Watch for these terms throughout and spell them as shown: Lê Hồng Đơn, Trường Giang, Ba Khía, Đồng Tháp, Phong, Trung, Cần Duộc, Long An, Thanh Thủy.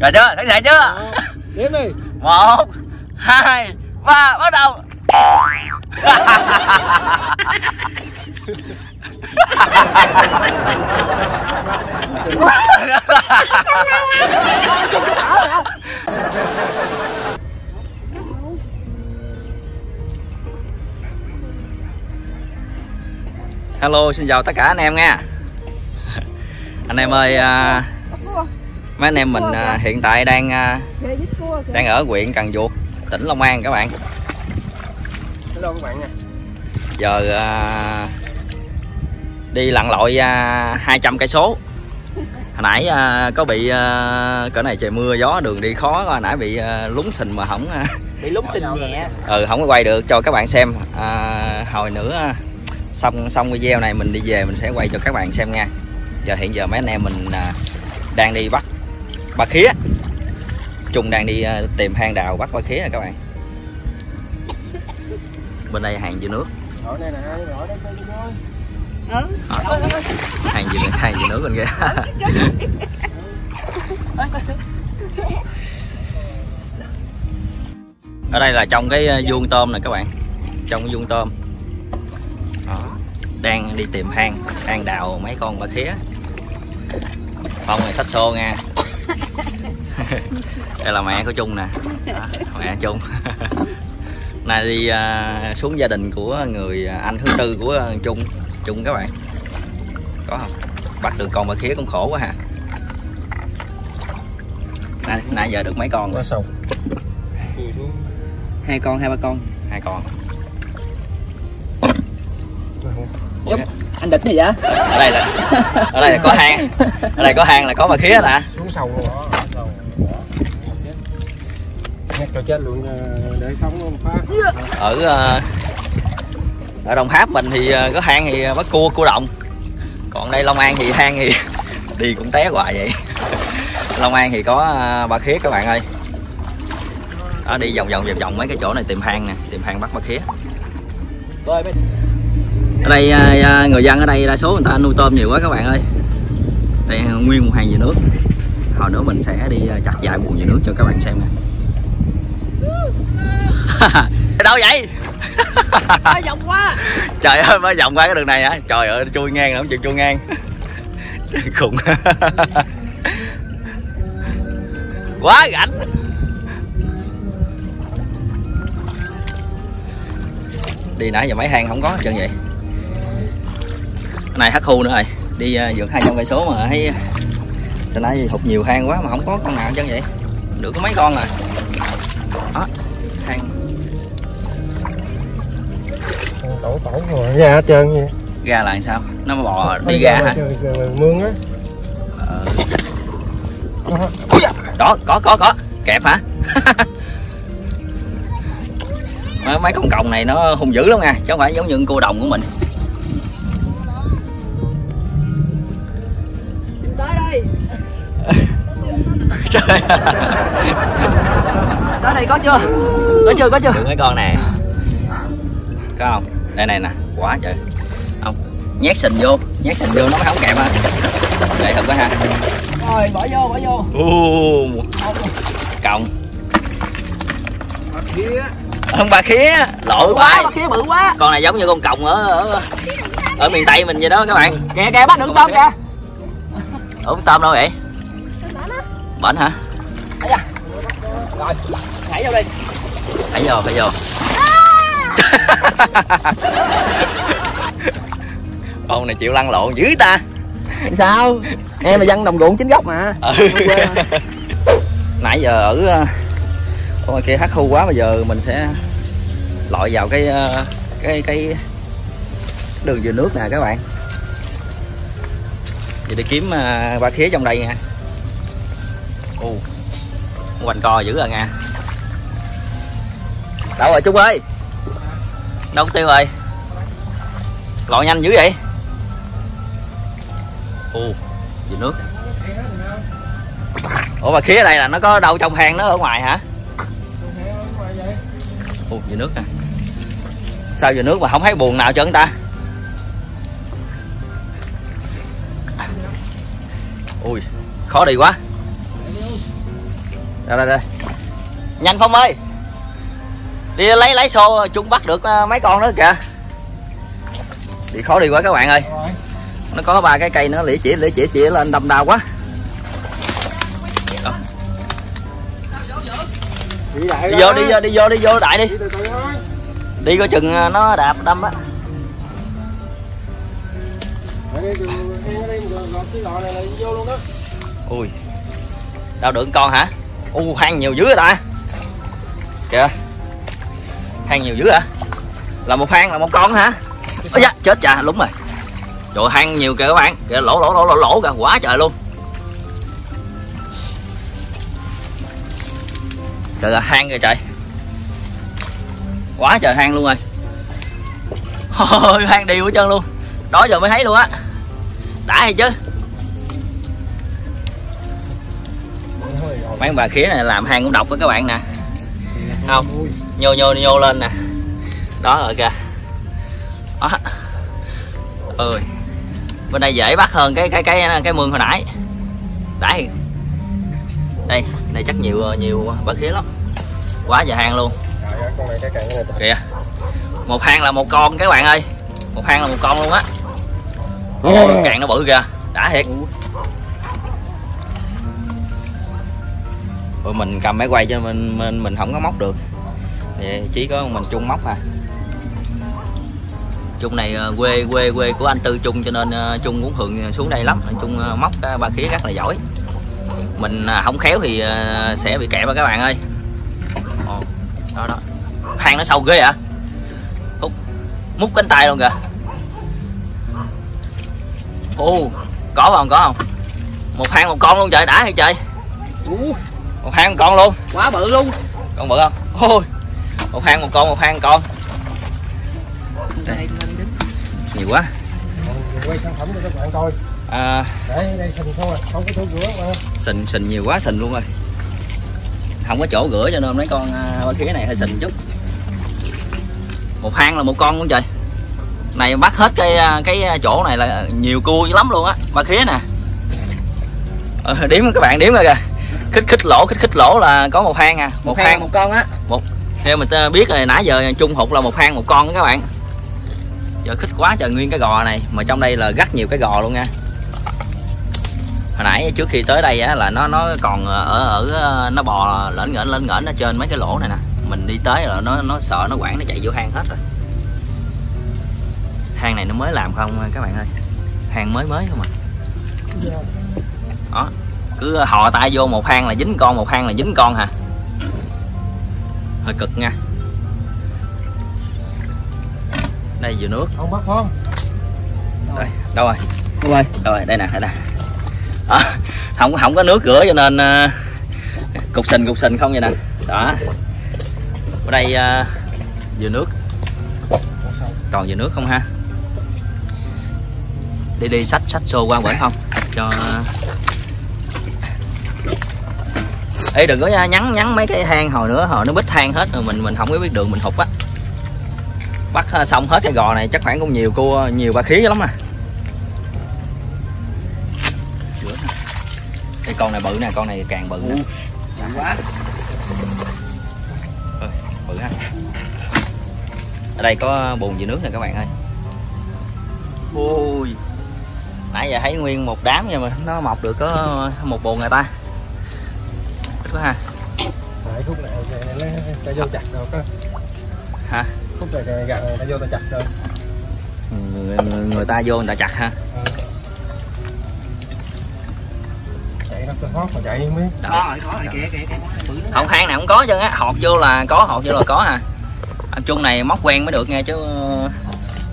Rồi chưa? Sẵn sàng chưa? Đếm đi. 1, 2, 3, bắt đầu. Hello, xin chào tất cả anh em nha. Anh em ơi, mấy anh em mình hiện tại đang ở huyện Cần Duộc, tỉnh Long An các bạn. Hello các bạn nha. Giờ đi lặn lội 200 cây số. Hồi nãy có bị cỡ này trời mưa gió đường đi khó, hồi nãy bị lún sình mà không bị lún sình nhẹ. Không có quay được cho các bạn xem. Hồi nữa xong video này mình đi về mình sẽ quay cho các bạn xem nha. Giờ hiện giờ mấy anh em mình đang đi bắt ba khía. Trung đang đi tìm hang đào bắt ba khía nè các bạn. Bên đây hàng dừa nước. Hàng dừa nước bên kia. Ở đây là trong cái vuông tôm này các bạn. Trong cái vuông tôm. Đó. Đang đi tìm hang đào mấy con ba khía. Phong này xách xô nha. Đây là mẹ của Trung nè. Đó, mẹ Trung. Nay đi xuống gia đình của người anh thứ tư của Trung các bạn. Có không? Bắt được con ba khía cũng khổ quá ha. Nãy giờ được mấy con rồi? Hai con, 2-3 con. 2 con. Ủa, anh địch gì vậy? Ở đây là có hang. Ở đây có hang là có ba khía nè. Xuống sâu luôn. Cho chết luôn để sống phá. Ở Đồng Tháp mình thì có hang thì bắt cua đồng. Còn đây Long An thì hang thì đi cũng té hoài vậy. Long An thì có ba khía các bạn ơi. Đó, đi vòng vòng mấy cái chỗ này tìm hang nè, tìm hang bắt ba khía. Ở đây người dân ở đây đa số người ta nuôi tôm nhiều quá các bạn ơi. Đây nguyên một hàng dừa nước. Hồi nữa mình sẽ đi chặt vài buồng dừa nước cho các bạn xem nè. Đâu vậy? Ba vòng quá. Trời ơi, ba vòng qua cái đường này hả? Trời ơi, chui ngang không chịu chui ngang. Khùng. Quá rảnh. Đi nãy giờ mấy hang không có chân vậy. Cái này hắc khu nữa rồi. Đi vượt 200 cây số mà thấy cho nãy hụt nhiều hang quá mà không có con nào chân vậy. Được có mấy con rồi. Đó. Hang tổ rồi ra hết trơn vậy. Ra là sao? Nó bò đi ra hả? Mương á. Đó, có. Kẹp hả? Mấy con còng này nó hung dữ lắm nha, chứ không phải giống như con cua đồng của mình. Tới đây. Trời. Tới đây có chưa? Được mấy con này. Có không? Đây này nè, quá trời. Không, nhét sình vô nó mới không kẹp ha. Đây thật quá ha. Rồi, bỏ vô. Còng. Ông ba khía lội quá. Ba khía bự quá. Con này giống như con còng ở miền Tây mình vậy đó các bạn. Kìa bắt được tôm kìa. Ủa tôm đâu vậy? Bển hả? Rồi, nhảy vô đi. Phải vô. Con này chịu lăn lộn dữ ta. Sao? Em là dân đồng ruộng chính gốc mà. Nãy giờ ở con kia hắc khu quá, bây giờ mình sẽ lội vào cái đường dừa nước nè các bạn. Vậy để kiếm ba khía trong đây nha. Hoành co dữ rồi nha. Đâu rồi Trung ơi? Đâu có tiêu rồi? Lội nhanh dữ vậy? Dừa nước. Ủa ba khía ở đây là nó có đâu trong hang nó ở ngoài hả? Dừa nước nè. Sao dừa nước mà không thấy buồn nào cho người ta? Khó đi quá. Rồi đây. Nhanh Phong ơi. Đi lấy xô chung bắt được mấy con nữa kìa. Đi khó đi quá các bạn ơi. Nó có ba cái cây nó lĩa chỉ lên đâm đau quá. Đi vô đại đi. Đi coi chừng nó đạp đâm á. Ui. Đau được con hả? U hang nhiều dữ rồi ta. Kìa. Hang nhiều dữ hả? Là một hang là một con hả? Ôi da, chết chà, đúng rồi. Trời hang nhiều kìa các bạn. Kìa lỗ kìa, quá trời luôn. Trời ơi, hang kìa trời. Quá trời hang luôn rồi. Ôi, hang đi của chân luôn. Đó giờ mới thấy luôn á. Đã hay chứ. Mấy bà khía này làm hang cũng độc với các bạn nè. Không, nhô lên nè. Đó rồi kìa. Đó. Ôi. Bên đây dễ bắt hơn cái mương hồi nãy. Đấy. Đây, này chắc nhiều bá khía lắm. Quá trời hang luôn. Kìa. Một hang là một con các bạn ơi. Một hang là một con luôn á. Càng nó bự kìa. Đã thiệt. Rồi mình cầm máy quay cho mình không có móc được. Vậy chỉ có mình Chung móc à. Chung này quê của anh Tư Chung cho nên Chung cũng thường xuống đây lắm. Chung móc ba khía rất là giỏi. Mình không khéo thì sẽ bị kẹp các bạn ơi. Đó đó. Hang nó sâu ghê hả? Múc cánh tay luôn kìa. Có không? Một hang một con luôn trời, đã hay trời. Một hang một con luôn. Quá bự luôn. Con bự không? Ôi. Một hang một con. Đây. Nhiều quá. Quay sản phẩm cho các bạn coi. Để đây sình thôi, không có chỗ rửa. Sình nhiều quá, sình luôn rồi. Không có chỗ rửa cho nên mấy con bên khía này hơi sình chút. Một hang là một con luôn trời. Này bắt hết cái chỗ này là nhiều cua dữ lắm luôn á, ba khía nè. Điếm các bạn điếm rồi kìa. Khích lỗ là có một hang à, một hang một con á. Một theo mình biết rồi, nãy giờ Chung hụt là một hang một con đó các bạn. Trời khích quá trời, nguyên cái gò này mà trong đây là rất nhiều cái gò luôn nha. Hồi nãy trước khi tới đây á là nó còn ở nó bò lởn ngởn ở trên mấy cái lỗ này nè. Mình đi tới là nó sợ, nó quảng, nó chạy vô hang hết rồi. Hang này nó mới làm không các bạn ơi. Hang mới không à. Đó, cứ hò tay vô một hang là dính con, hả. Hơi cực nha. Đây vừa nước. Không bắt không? Đây, đâu rồi, đây nè, không có nước rửa cho nên cục sình không vậy nè. Đó. Ở đây vừa nước. Còn vừa nước không ha. Đi xách xô qua bển không cho. Ê đừng có nhắn mấy cái hang hồi nữa, hồi nó bít hang hết rồi mình không có biết đường, mình hụt á. Bắt xong hết cái gò này chắc khoảng cũng nhiều cua, nhiều ba khía lắm à. Cái con này bự nè, con này càng bự nữa. Quá. Bự ha. Ở đây có bùn dưới nước nè các bạn ơi. Ôi. Nãy giờ thấy nguyên một đám nhưng mà nó mọc được có một bùn người ta. Ít quá ha. Tại khúc nào ta vô chặt đâu có. Hả? Khúc này gần ta vô ta chặt rồi. Người ta vô người ta chặt ha. Chạy nó hót mà chạy miếng. Đó, có rồi kìa. Không hang nào cũng có chứ á, hột vô là có à. Anh Chung này móc quen mới được nghe chứ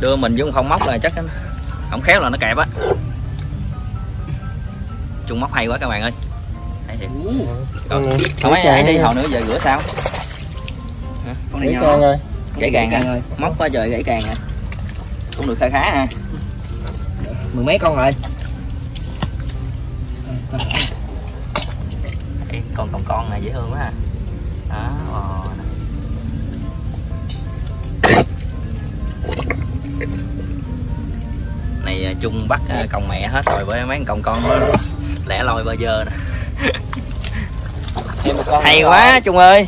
đưa mình vô không móc là chắc không khéo là nó kẹp á. Chung móc hay quá các bạn ơi. Hay thiệt. Không ấy đi hồi nữa giờ rửa sao? Hả? Con này nhỏ. Gãy càng hả? Móc quá trời gãy càng hả? Cũng được khá ha. Mười mấy con rồi. Còn này dễ thương quá ha. Đó. Này Chung bắt còng mẹ hết rồi, với mấy con nó lẻ loi bơ dơ nè. Hay quá Trung ơi.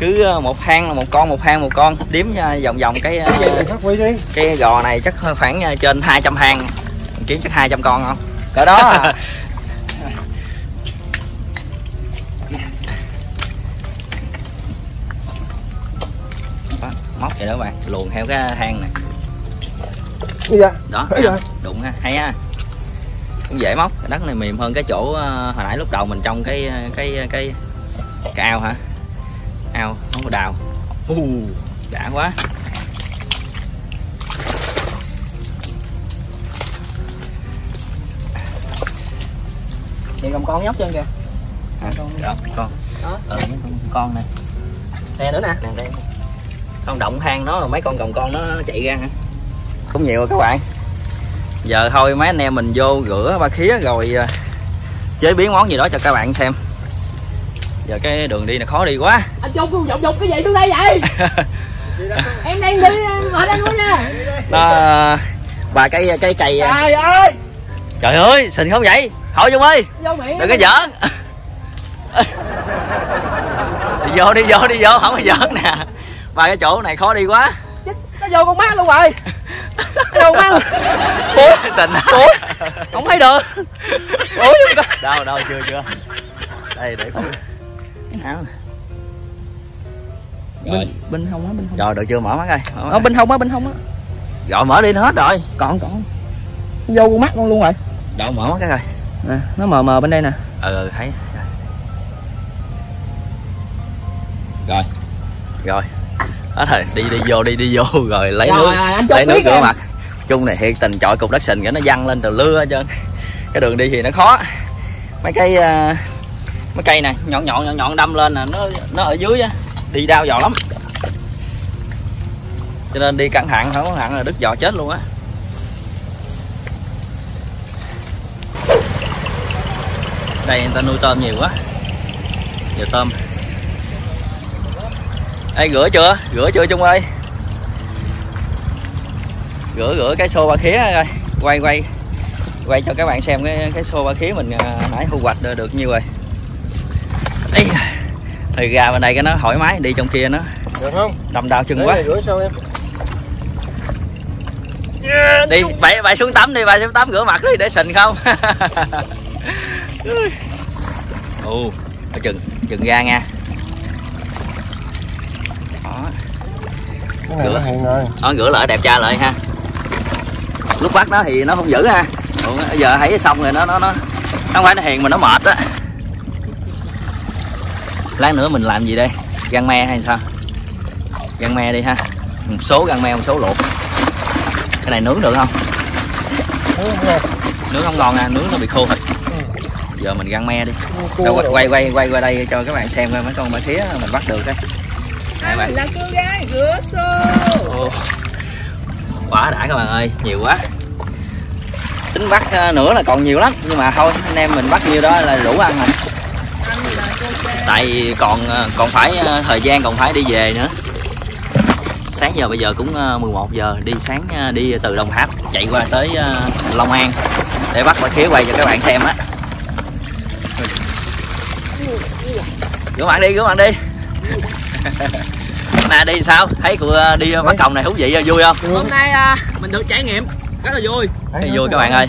Cứ một hang là một con, một hang một con. Đếm vòng vòng cái gò này chắc khoảng trên 200 hang. Kiếm chắc 200 con không? Cỡ đó à. Móc vậy đó bạn, luồn theo cái hang này. Đó, đụng ha, hay ha. Cũng dễ móc, cái đất này mềm hơn cái chỗ hồi nãy lúc đầu mình trong cái ao hả? Ao không có đào. Đã quá. Chị cầm con nhóc chân kìa. À, con này. Nè nữa nè, nè con động hang nó rồi mấy con cầm con nó chạy ra hả? Cũng nhiều rồi các bạn. Giờ thôi mấy anh em mình vô rửa Ba Khía rồi chế biến món gì đó cho các bạn xem. Giờ cái đường đi là khó đi quá. Anh Trung không dọc cái gì xuống đây vậy? Em đang đi mệt anh quá nha. Đó, và cái cây. Trời ơi. Trời ơi, xình không vậy? Thôi Dung ơi. Đừng có giỡn. Đi vô, không có giỡn nè. Và cái chỗ này khó đi quá. Nó vô con mắt luôn rồi. Đâu má. Ủa, xình. Ủa, không thấy được. Ủa, đâu chưa. Đây để coi. Rồi, bên hông á, bên hông. Rồi, được chưa, mở mắt coi. Ở bên hông á, bên hông á. Rồi mở đi hết rồi. Còn. Vô con mắt con luôn rồi. Đâu mở mắt cái coi. Nè, nó mờ mờ bên đây nè. Ừ, thấy. Rồi. Rồi. Đó thôi, đi vô rồi lấy nước, lấy nước rửa mặt. Chung này thiệt tình chọi cục đất sình cái nó văng lên từ lưa hết trơn. Cái đường đi thì nó khó. Mấy cây này nhọn đâm lên là nó ở dưới á, đi đau giò lắm. Cho nên đi cẩn thận, không cẩn thận là đứt giò chết luôn á. Đây người ta nuôi tôm nhiều quá. Giờ tôm. Ê, rửa chưa Trung ơi? Rửa cái xô Ba Khía rồi, quay cho các bạn xem cái xô Ba Khía mình nãy thu hoạch được nhiêu rồi. Ê, thì ra bên đây cái nó thoải mái, đi trong kia nó được không? Đầm đào chừng quá. Rửa sao em? Yeah, đi bậy xuống tắm đi, xuống tắm rửa mặt đi để sình không. Chừng ra nha. Rửa lại đẹp trai lại ha. Lúc bắt nó thì nó không giữ ha. Giờ thấy xong rồi nó không phải nó hiền mà nó mệt á. Lát nữa mình làm gì đây? Rang me hay sao? Rang me đi ha. Một số rang me, một số luộc. Cái này nướng được không? Nướng không ngon à, nướng nó bị khô thịt. Giờ mình rang me đi. Đâu, quay qua đây cho các bạn xem coi mấy con Ba Khía mình bắt được đấy. Đây là cô gái rửa xô. Quá đã các bạn ơi, nhiều quá. Tính bắt nữa là còn nhiều lắm, nhưng mà thôi anh em mình bắt nhiêu đó là đủ ăn rồi. Tại vì còn phải thời gian, còn phải đi về nữa. Sáng giờ bây giờ cũng 11 giờ, đi sáng đi từ Đồng Tháp chạy qua tới Long An để bắt Ba Khía quay cho các bạn xem á. Rửa bạn đi. Nè đi sao? Thấy cô đi bắt còng này thú vị vui không? Hôm nay mình được trải nghiệm rất là vui. Vui các bạn ơi.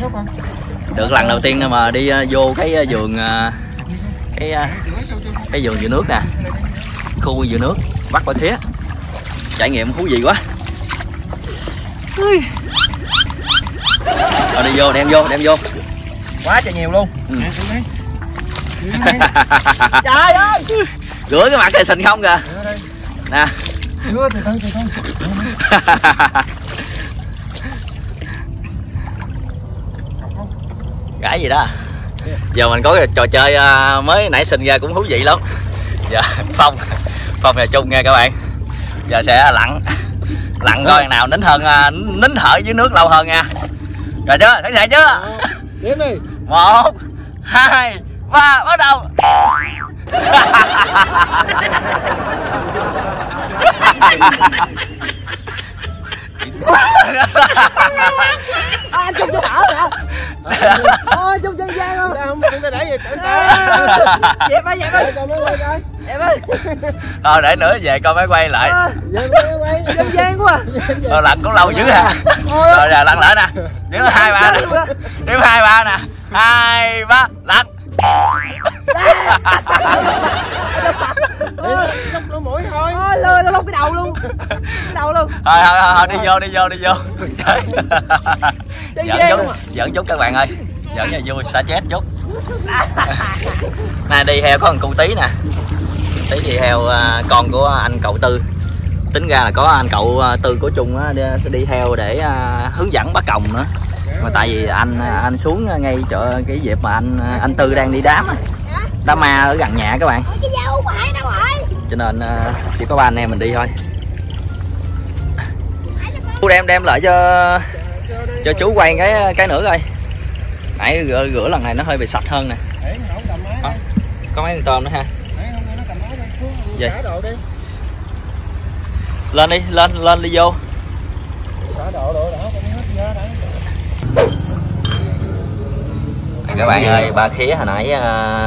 Được lần đầu tiên mà đi vô cái vườn cái vườn dừa nước nè. Khu dừa nước bắt Ba Khía. Trải nghiệm thú vị quá. Rồi đi vô, đem vô. Quá trời nhiều luôn. Trời ơi. Rửa cái mặt cái xình không kìa. Nè. Từ từ. Cái gì đó. Giờ mình có cái trò chơi mới nãy xình ra cũng thú vị lắm. Giờ phong nhà Chung nghe các bạn. Giờ sẽ lặn coi nào nín thở dưới nước lâu hơn nha. Rồi chưa? Sẵn sàng chưa? Đếm đi. 1, 2, 3 bắt đầu. Anh Trung vô thở rồi hả? Ôi trong chân gian không? Không, chúng ta để gì tưởng tao. Dẹp ơi, dẹp ơi. Coi máy quay coi. Dẹp ơi. Thôi để nữa về coi máy quay lại. Dẹp máy quay. Chân gian quá. Rồi lặn cũng lâu dữ hả? Rồi là lặn lại nè. Đếm 2 3 nè. Đếm 2 3 nè. 2 3 lặn. Trong lỗ mũi thôi. Ôi lơ lông cái đầu luôn. Cái đầu luôn. Thôi đi vô. Trời. Giỡn chút các bạn ơi. Giỡn cho vui, xả chết chút. Nè đi heo có thằng cụ Tí nè. Tí thì heo con của anh cậu Tư. Tính ra là có anh cậu Tư của Trung á sẽ đi heo để hướng dẫn bắt còng nữa. Mà tại vì anh xuống ngay chỗ cái dịp mà anh Tư đang đi đám ma ở gần nhà các bạn. Cho nên chỉ có ba anh em mình đi thôi. Đem lại cho chú quay cái nữa coi. Nãy rửa lần này nó hơi bị sạch hơn nè. Có mấy con tôm nữa ha. Vậy. Lên đi vô. Các bạn ơi, Ba Khía hồi nãy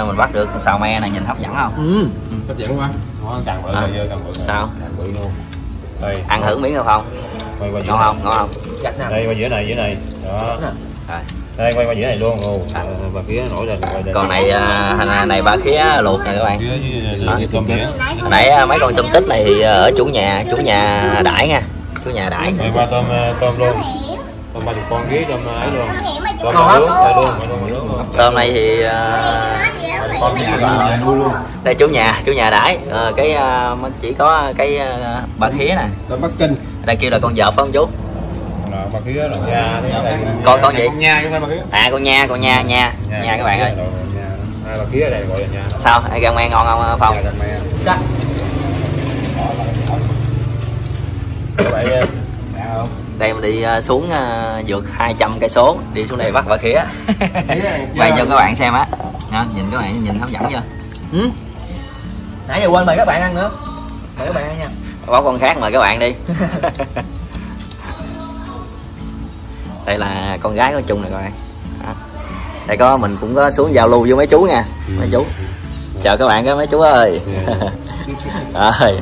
mình bắt được xào me này, nhìn hấp dẫn không? Ừ, hấp dẫn quá. Món càng bự là càng bự. Sao? Càng bự luôn. Đây. Ăn thử miếng được không? Quay qua ngon không? Ngon không? Đây qua giữa này. Đó. Rồi. Đây quay qua giữa này luôn. Ồ, Ba Khía nổi lên. Còn này này Ba Khía luộc nè các bạn. Hồi nãy mấy con tôm tích này thì ở chủ nhà đãi nha. Chủ nhà đãi. Đây qua tôm luôn. Tôm 30 con ký tôm ấy luôn. Tôm này thì đây chủ nhà đãi cái chỉ có cái Ba Khía nè. Tôm Bắc Kinh. Đây kia là con vợp phải không chú? Ba Khía là nha. Con gì? À con nha các bạn ơi. Ba Khía ở đây gọi là nha. Sao? Gan me ngon không Phong? Chắc. Đây mình đi xuống vượt 200 cây số đi xuống đây bắt Ba Khía. Quay cho các bạn xem á. Nhìn các bạn nhìn hấp dẫn chưa? Ừ. Nãy giờ quên mời các bạn ăn nữa. Mời các bạn ăn nha. Có con khác mời các bạn đi. Đây là con gái của Chung nè các bạn. Đây có mình cũng có xuống giao lưu với mấy chú nha. Mấy chú. Chào các bạn các mấy chú ơi. Rồi.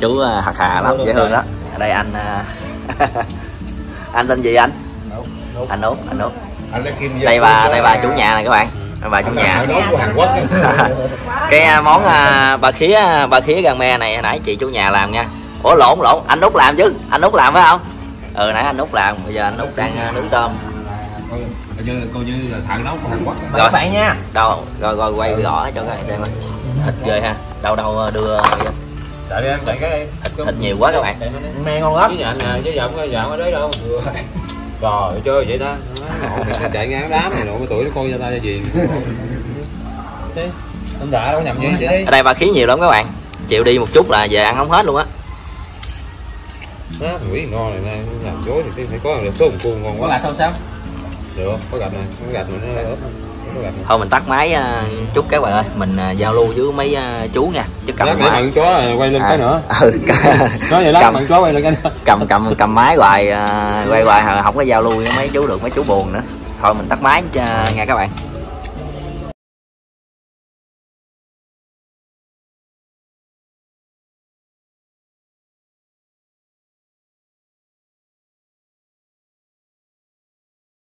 Chú thật hà lắm, dễ thương đó. Ở đây anh anh tên gì anh? Anh Út. Đây bà chủ nhà này các bạn. Bà chủ nhà. Cái món Ba Khía gan me này hồi nãy chị chủ nhà làm nha. Ủa lộn, anh Út làm chứ. Anh Út làm phải không? Ừ nãy anh Út làm, bây giờ anh Út đang nướng tôm. Cô như là thằng nấu của Hàn Quốc. Rồi các bạn nha. Đâu rồi quay rõ cho các bạn xem thịt ghê ha. Đâu đưa tại em để cái thịt nhiều quá các bạn. Me ngon lắm. Chứ giọng ở đấy đâu. Rồi chơi vậy ta. Chạy ngang đám này nụ tuổi nó coi ra ta gì. Không đã đâu có nhầm gì vậy. Ở đây Ba Khía nhiều lắm các bạn. Chịu đi một chút là về ăn không hết luôn á. Đó, thủy ngon này làm dối thì phải có số một cuồng ngon quá. Có gạch không sao? Được, có gạch này, có gạch mình nó ướp. Thôi mình tắt máy chút các bạn ơi, mình giao lưu với mấy chú nha. Chứ cầm máy chú quay lên cái nữa. Ừ. Nói vậy lắm, chú quay lên cái nữa. Cầm máy hoài, quay hoài không có giao lưu với mấy chú được, mấy chú buồn nữa. Thôi mình tắt máy nha các bạn.